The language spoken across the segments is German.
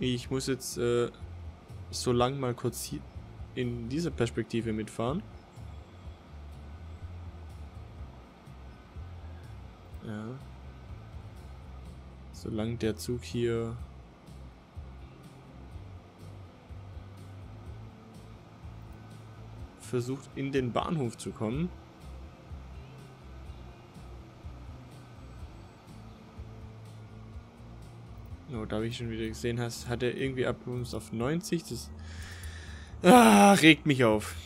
Ich muss jetzt so lang mal kurz hier in dieser Perspektive mitfahren. Ja. Solange der Zug hier versucht, in den Bahnhof zu kommen. Oh, da habe ich schon wieder gesehen, hat er irgendwie abgebremst auf 90. Das regt mich auf.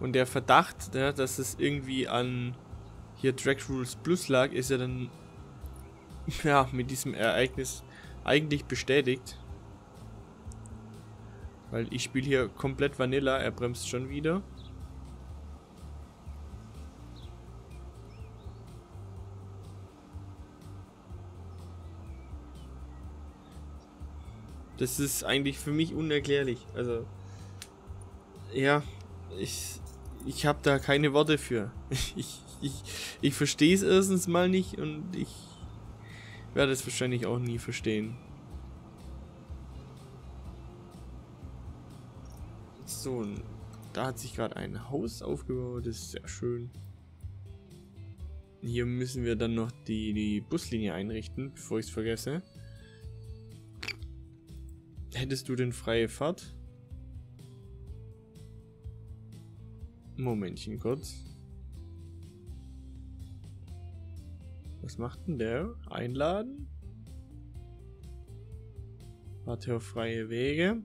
Und der Verdacht, ja, dass es irgendwie an hier Track Rules Plus lag, ist ja dann ja mit diesem Ereignis eigentlich bestätigt. Weil ich spiele hier komplett Vanilla, er bremst schon wieder. Das ist eigentlich für mich unerklärlich. Also, ja, ich habe da keine Worte für. Ich verstehe es erstens mal nicht und ich werde es wahrscheinlich auch nie verstehen. So, da hat sich gerade ein Haus aufgebaut, das ist sehr schön. Hier müssen wir dann noch die Buslinie einrichten, bevor ich es vergesse. Hättest du denn freie Fahrt? Momentchen kurz. Was macht denn der? Einladen? Warte auf freie Wege.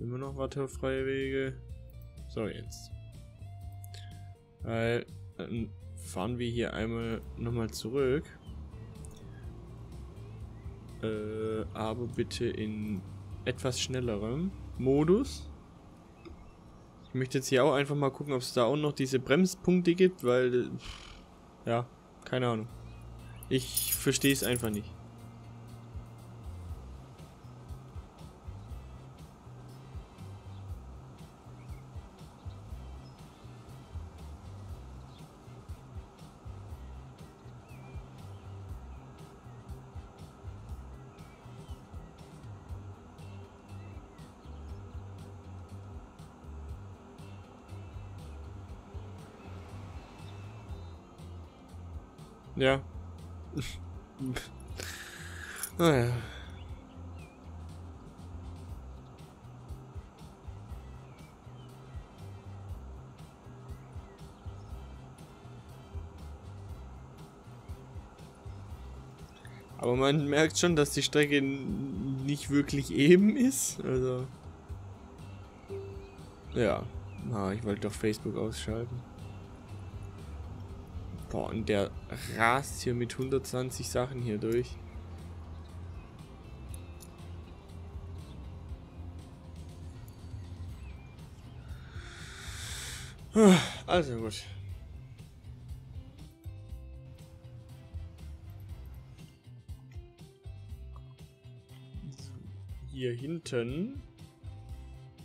Immer noch warte auf freie Wege. So, jetzt. Weil dann fahren wir hier einmal nochmal zurück. Aber bitte in etwas schnellerem Modus. Ich möchte jetzt hier auch einfach mal gucken, ob es da auch noch diese Bremspunkte gibt, weil ja, keine Ahnung. Ich verstehe es einfach nicht. Ja. Naja. Aber man merkt schon, dass die Strecke nicht wirklich eben ist. Also. Ja. Na, ich wollte doch Facebook ausschalten. Boah, und der rast hier mit 120 Sachen hier durch. Also gut. Hier hinten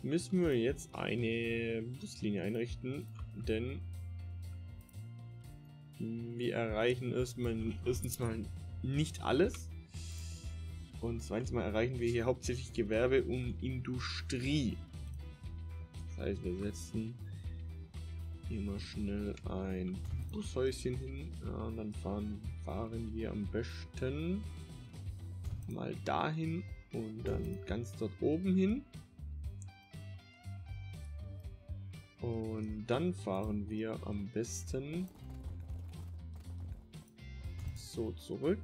müssen wir jetzt eine Buslinie einrichten, denn wir erreichen erstens mal nicht alles und zweitens mal erreichen wir hier hauptsächlich Gewerbe und Industrie. Das heißt, wir setzen hier mal schnell ein Bushäuschen hin und dann fahren wir am besten mal dahin und dann ganz dort oben hin. Und dann fahren wir am besten so zurück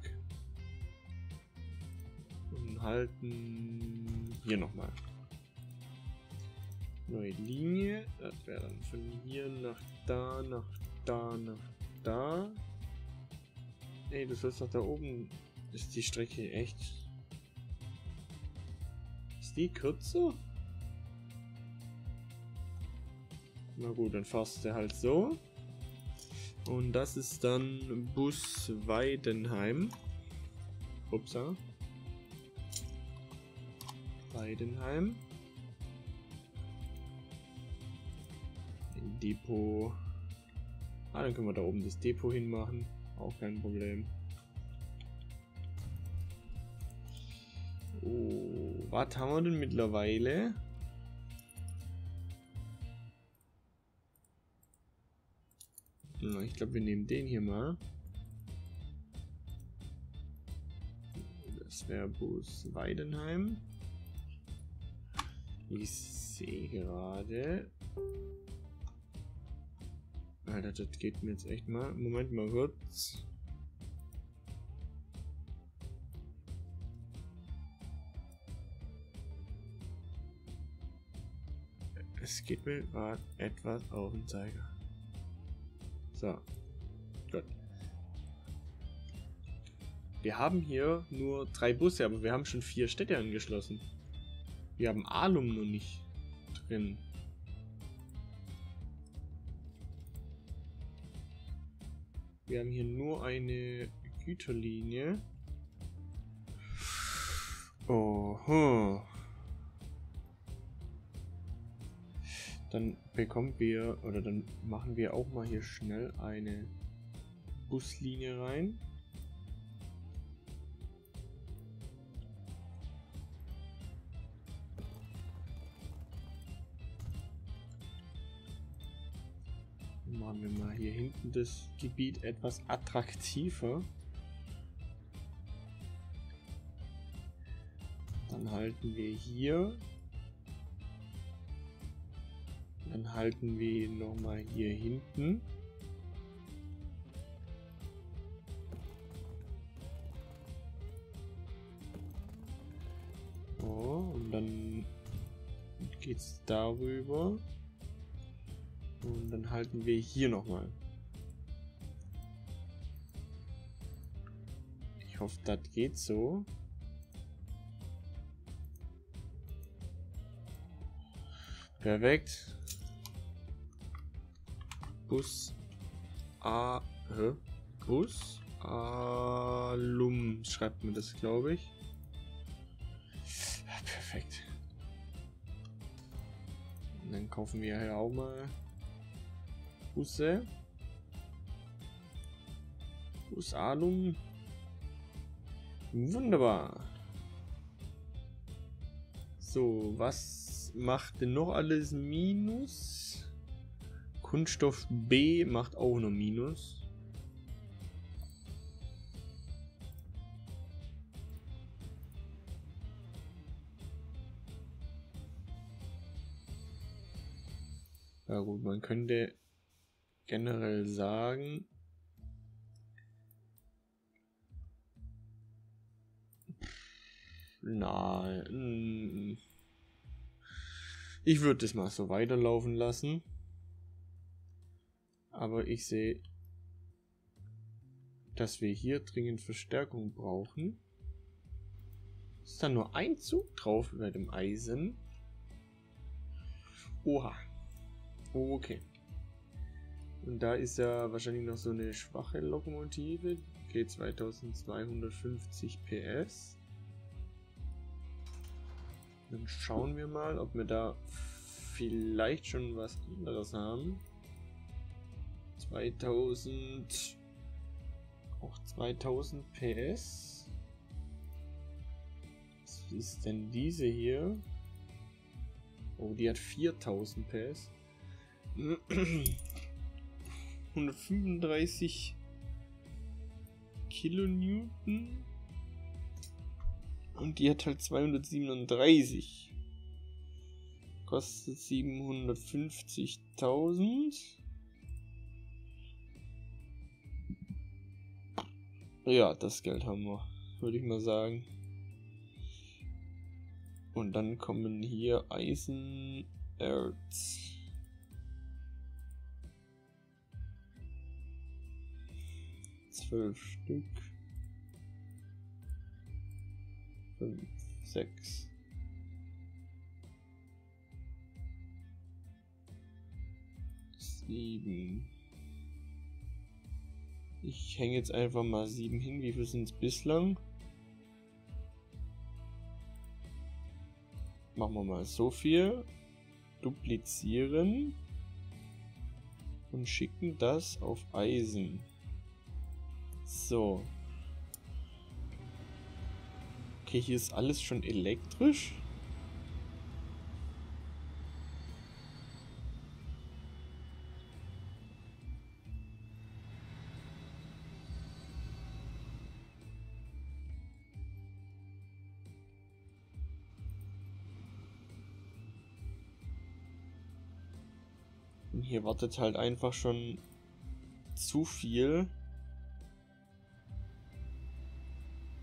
und halten hier nochmal neue Linie. Das wäre dann von hier nach da, nach da, nach da. Ey, du sollst doch da oben. Ist die Strecke echt? Ist die kürzer? Na gut, dann fahrst du halt so. Und das ist dann Bus Weidenheim. Upsa. Weidenheim. Depot. Ah, dann können wir da oben das Depot hinmachen. Auch kein Problem. Oh, was haben wir denn mittlerweile? Na, ich glaube, wir nehmen den hier mal. Das wäre Bus Weidenheim. Ich sehe gerade. Alter, das geht mir jetzt echt mal. Moment mal kurz. Es geht mir gerade etwas auf den Zeiger. So. Gut. Wir haben hier nur 3 Busse, aber wir haben schon 4 Städte angeschlossen. Wir haben Alum noch nicht drin. Wir haben hier nur eine Güterlinie. Oho. Dann bekommen wir, oder dann machen wir auch mal hier schnell eine Buslinie rein. Machen wir mal hier hinten das Gebiet etwas attraktiver. Dann halten wir hier. Dann halten wir nochmal hier hinten. Oh, und dann geht's darüber. Und dann halten wir hier nochmal. Ich hoffe, das geht so. Perfekt. Bus A. Bus Alum schreibt mir das, glaube ich. Perfekt. Und dann kaufen wir hier auch mal. Busse. Bus Alum. Wunderbar. So, was macht denn noch alles Minus? Kunststoff B macht auch noch Minus. Ja gut, man könnte generell sagen, nein, ich würde das mal so weiterlaufen lassen, aber ich sehe, dass wir hier dringend Verstärkung brauchen. Ist da nur ein Zug drauf über dem Eisen? Oha, okay. Und da ist ja wahrscheinlich noch so eine schwache Lokomotive, die geht 2250 PS. Dann schauen wir mal, ob wir da vielleicht schon was anderes haben. 2000, auch 2000 PS. Was ist denn diese hier? Oh, die hat 4000 PS. 135 Kilonewton und die hat halt 237, kostet 750.000. Ja, das Geld haben wir, würde ich mal sagen. Und dann kommen hier Eisenerz. Stück. 5, 6. Ich hänge jetzt einfach mal 7 hin. Wie viel sind es bislang? Machen wir mal so viel. Duplizieren. Und schicken das auf Eisen. So. Okay, hier ist alles schon elektrisch. Und hier wartet halt einfach schon zu viel.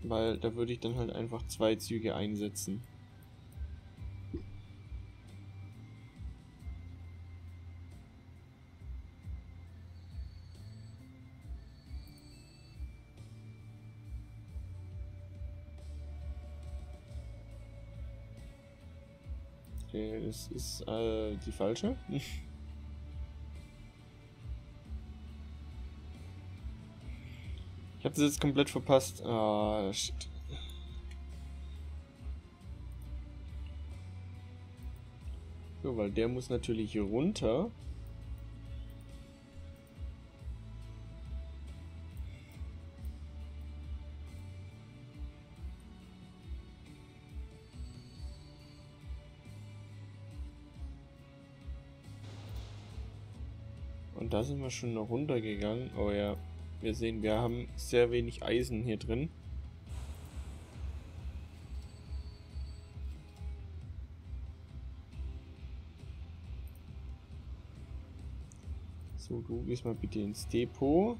Weil da würde ich dann halt einfach 2 Züge einsetzen. Okay, das ist die falsche. Ich hab das jetzt komplett verpasst. Ah, shit. So, weil der muss natürlich hier runter. Und da sind wir schon noch runtergegangen. Oh ja. Wir sehen, wir haben sehr wenig Eisen hier drin. So, du gehst mal bitte ins Depot.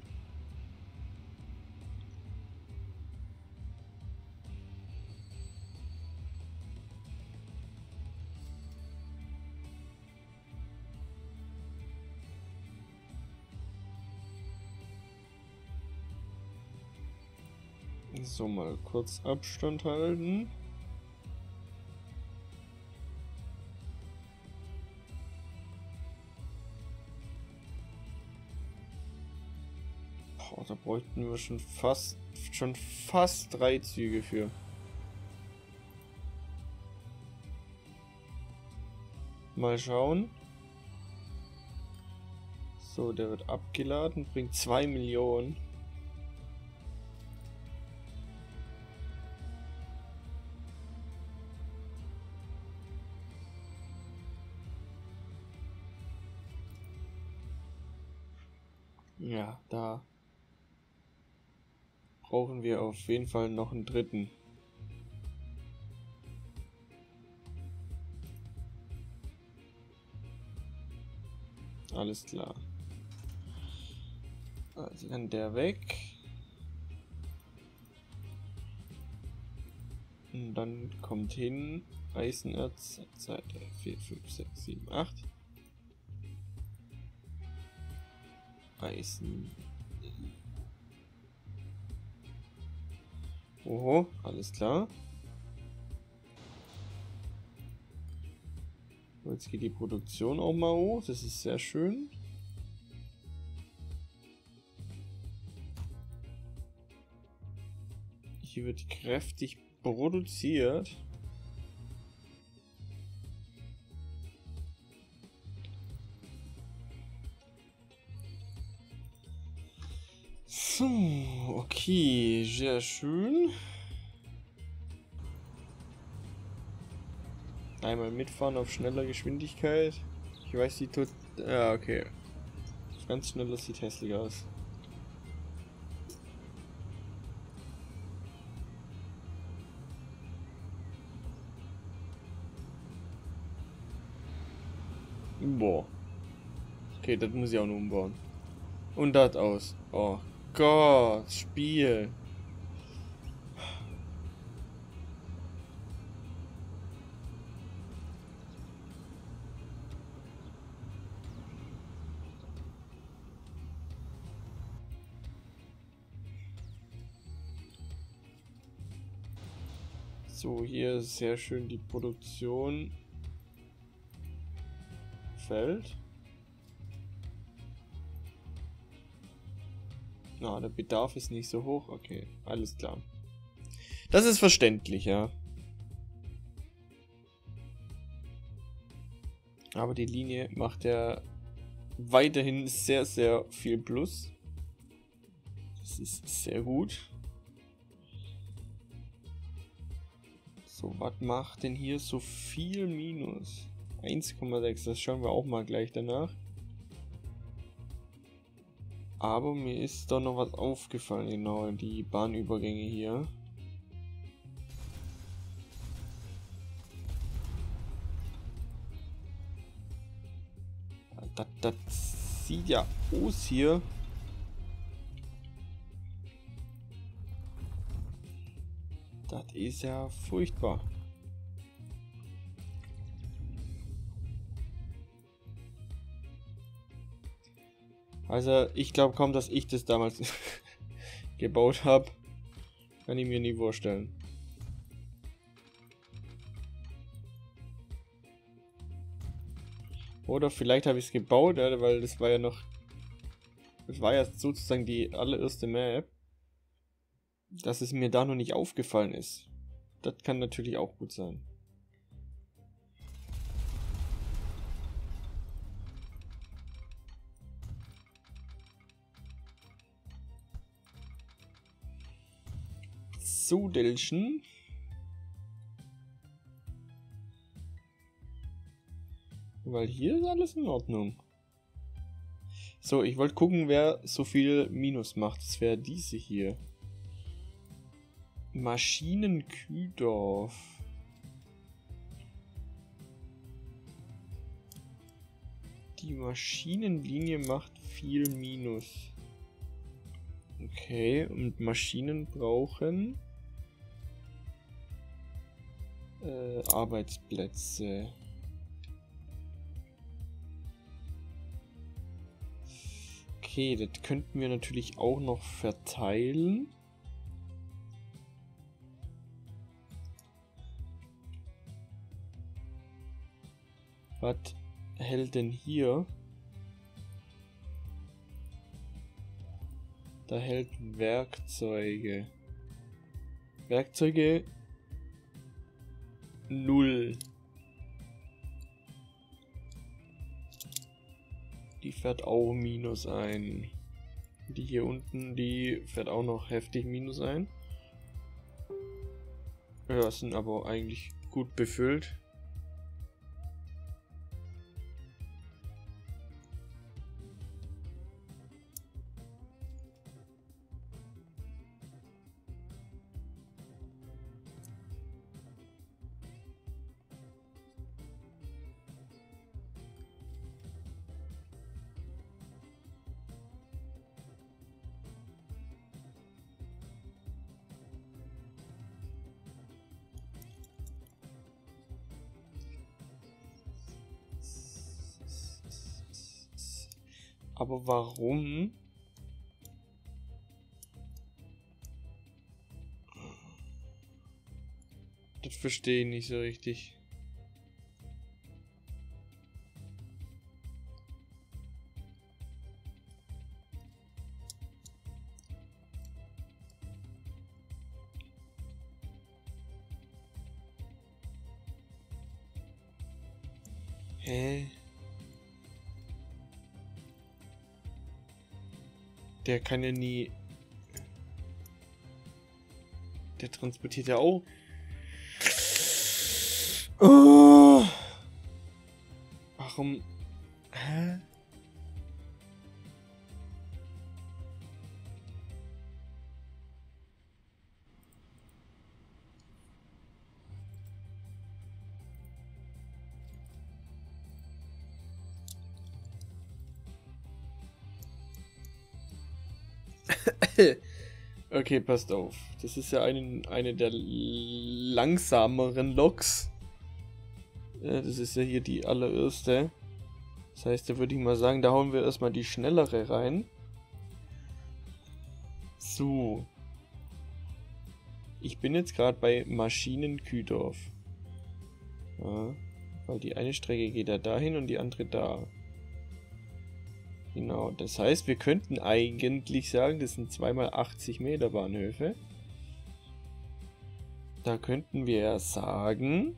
So, mal kurz Abstand halten. Boah, da bräuchten wir schon fast 3 Züge für. Mal schauen. So, der wird abgeladen, bringt 2 Millionen. Ja, da brauchen wir auf jeden Fall noch einen dritten. Alles klar. Also dann der weg. Und dann kommt hin Eisenerz, Seite 4, 5, 6, 7, 8. Eisen. Oho, alles klar. Jetzt geht die Produktion auch mal hoch, das ist sehr schön. Hier wird kräftig produziert. Okay, sehr schön. Einmal mitfahren auf schneller Geschwindigkeit. Ich weiß, die tut... Ja, okay. Ganz schnell, das sieht hässlich aus. Boah. Okay, das muss ich auch noch umbauen. Und das aus. Oh. Gott, Spiel. So, hier ist sehr schön die Produktion fällt. Ja, der Bedarf ist nicht so hoch. Okay, alles klar. Das ist verständlich, ja. Aber die Linie macht ja weiterhin sehr, sehr viel Plus. Das ist sehr gut. So, was macht denn hier so viel Minus? 1,6, das schauen wir auch mal gleich danach. Aber mir ist doch noch was aufgefallen, genau, die Bahnübergänge hier. Das sieht ja aus hier. Das ist ja furchtbar. Also ich glaube kaum, dass ich das damals gebaut habe. Kann ich mir nie vorstellen. Oder vielleicht habe ich es gebaut, weil das war ja noch... Das war ja sozusagen die allererste Map. Dass es mir da noch nicht aufgefallen ist. Das kann natürlich auch gut sein. So, Delschen. Weil hier ist alles in Ordnung. So, ich wollte gucken, wer so viel Minus macht. Das wäre diese hier. Maschinenkühldorf. Die Maschinenlinie macht viel Minus. Okay, und Maschinen brauchen Arbeitsplätze. Okay, das könnten wir natürlich auch noch verteilen. Was hält denn hier? Da hält Werkzeuge. Werkzeuge 0. Die fährt auch Minus ein. Die hier unten, die fährt auch noch heftig Minus ein. Ja, sind aber eigentlich gut befüllt. Aber warum? Das verstehe ich nicht so richtig. Hä? Der kann ja nie... Der transportiert ja auch. Oh. Warum? Hä? Okay, passt auf. Das ist ja eine der langsameren Loks. Das ist ja hier die allererste. Das heißt, da würde ich mal sagen, da hauen wir erstmal die schnellere rein. So. Ich bin jetzt gerade bei Maschinenkühldorf. Ja, weil die eine Strecke geht ja dahin und die andere da. Genau, das heißt, wir könnten eigentlich sagen, das sind 2x80 Meter Bahnhöfe. Da könnten wir sagen,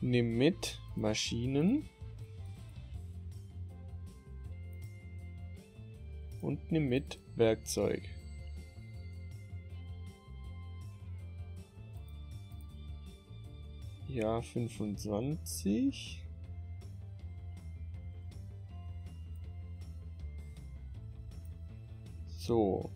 nimm mit Maschinen und nimm mit Werkzeug. Ja, 25. So,